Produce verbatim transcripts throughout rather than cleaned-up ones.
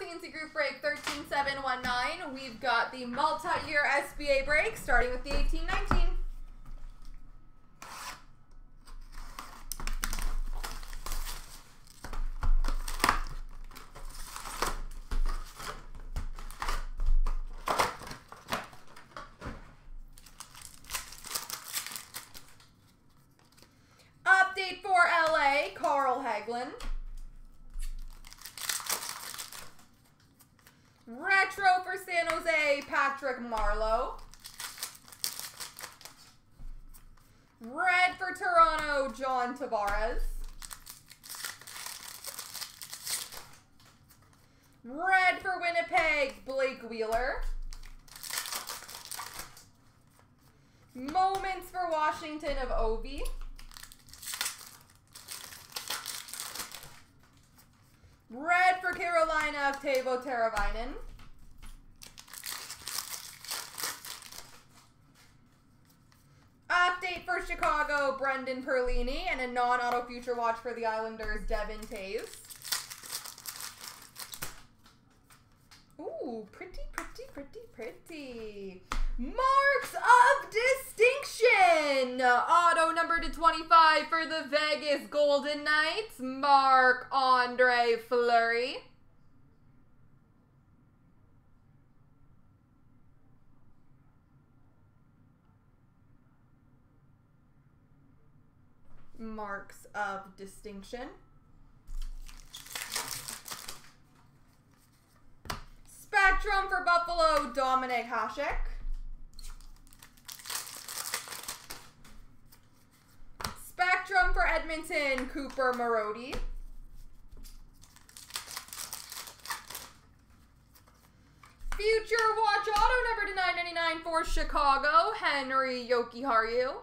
C N C Group break thirteen seven nineteen. We've got the multi-year S B A break starting with the eighteen nineteen. Retro for San Jose, Patrick Marleau. Red for Toronto, John Tavares. Red for Winnipeg, Blake Wheeler. Moments for Washington of Ovi. Red for Carolina of Teuvo Teravainen. Update for Chicago, Brendan Perlini, and a non-auto future watch for the Islanders, Devin Tays. Ooh, pretty, pretty, pretty, pretty. Marks of Distinction. Auto number to twenty-five for the Vegas Golden Knights, Marc-Andre Fleury. Marks of Distinction. Spectrum for Buffalo, Dominic Hasek. Spectrum for Edmonton, Cooper Marodi. Future Watch Auto number to nine ninety-nine for Chicago, Henry Yokiharyu.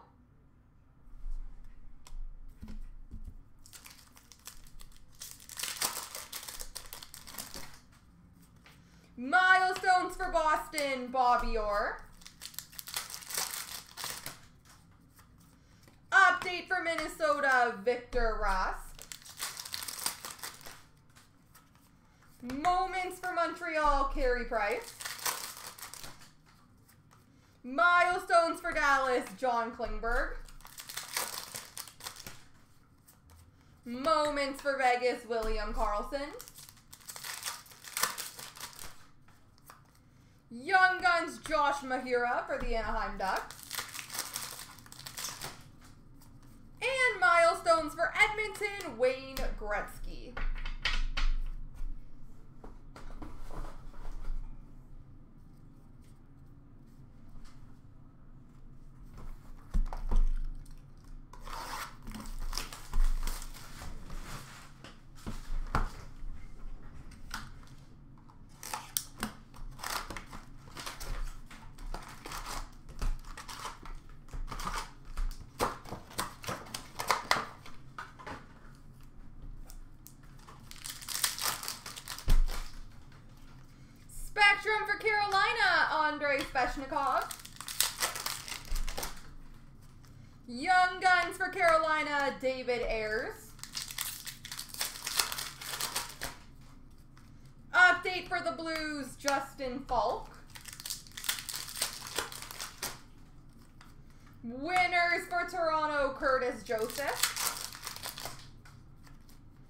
Milestones for Boston, Bobby Orr. Update for Minnesota, Victor Rask. Moments for Montreal, Carey Price. Milestones for Dallas, John Klingberg. Moments for Vegas, William Karlsson. Young Guns, Josh Mahura for the Anaheim Ducks. And Milestones for Edmonton, Wayne Gretzky. Spectrum for Carolina, Andrei Svechnikov. Young Guns for Carolina, David Ayers. Update for the Blues, Justin Falk. Winners for Toronto, Curtis Joseph.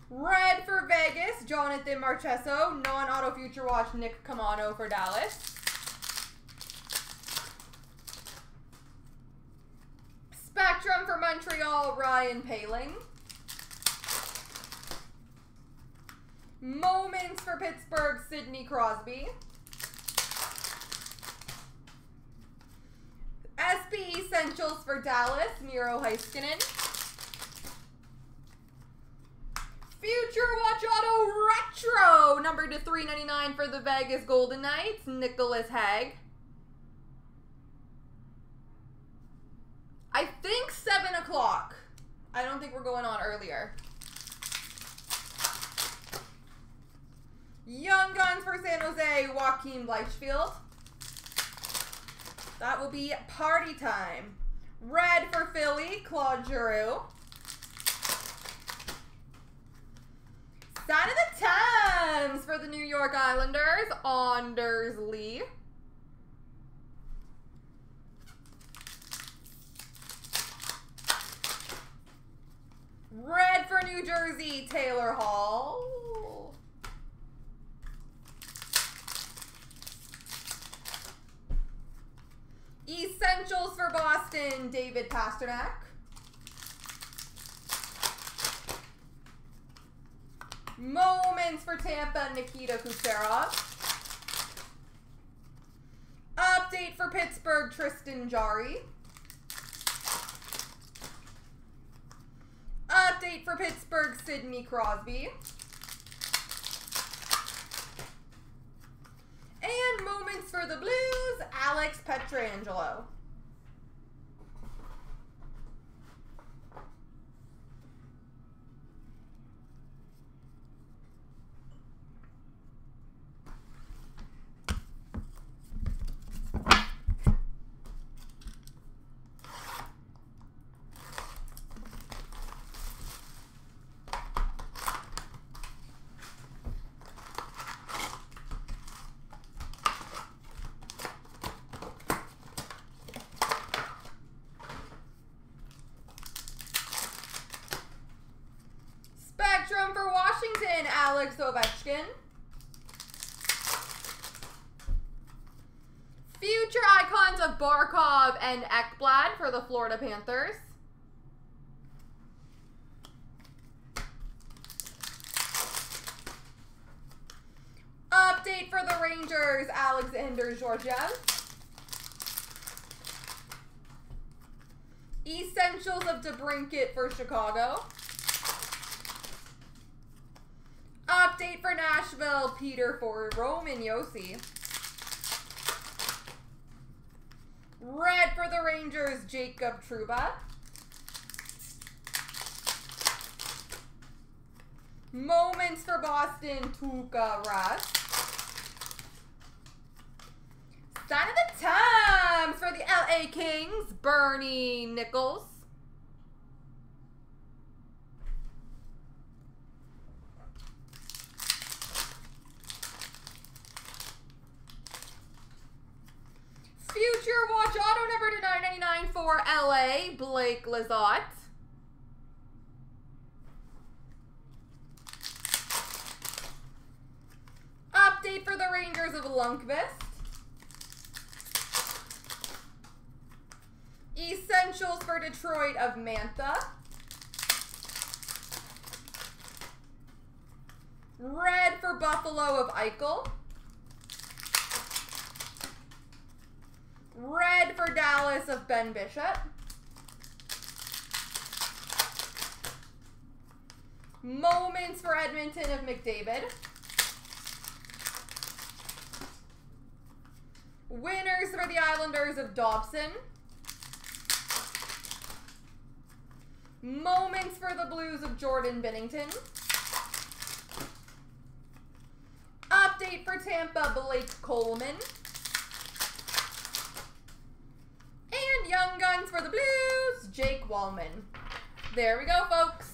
Red for Vegas, Jonathan Marchessault. Non-auto future watch, Nick Camano for Dallas. Spectrum for Montreal, Ryan Poehling. Moments for Pittsburgh, Sidney Crosby. S B Essentials for Dallas, Miro Heiskanen. Future Watch Auto Retro, number to three ninety-nine for the Vegas Golden Knights, Nicolas Hague. I think seven o'clock. I don't think we're going on earlier. Young Guns for San Jose, Joachim Blichfeld. That will be party time. Red for Philly, Claude Giroux. Sign of the time. Defenseman's for the New York Islanders, Anders Lee. Red for New Jersey, Taylor Hall. Essentials for Boston, David Pastrnak. Moments for Tampa, Nikita Kucherov. Update for Pittsburgh, Tristan Jarry. Update for Pittsburgh, Sidney Crosby. And moments for the Blues, Alex Pietrangelo. Alex Ovechkin. Future icons of Barkov and Ekblad for the Florida Panthers. Update for the Rangers, Alexander Georgiev. Essentials of DeBrincat for Chicago. Update for Nashville, Peter for Roman Josi. Red for the Rangers, Jacob Trouba. Moments for Boston, Tuukka Rask. Sign of the times for the L A Kings, Bernie Nichols. For L A, Blake Lizotte. Update for the Rangers of Lundqvist. Essentials for Detroit of Mantha. Red for Buffalo of Eichel. Red for Dallas of Ben Bishop. Moments for Edmonton of McDavid. Winners for the Islanders of Dobson. Moments for the Blues of Jordan Binnington. Update for Tampa, Blake Coleman. Young Guns for the Blues, Jake Wallman. There we go, folks.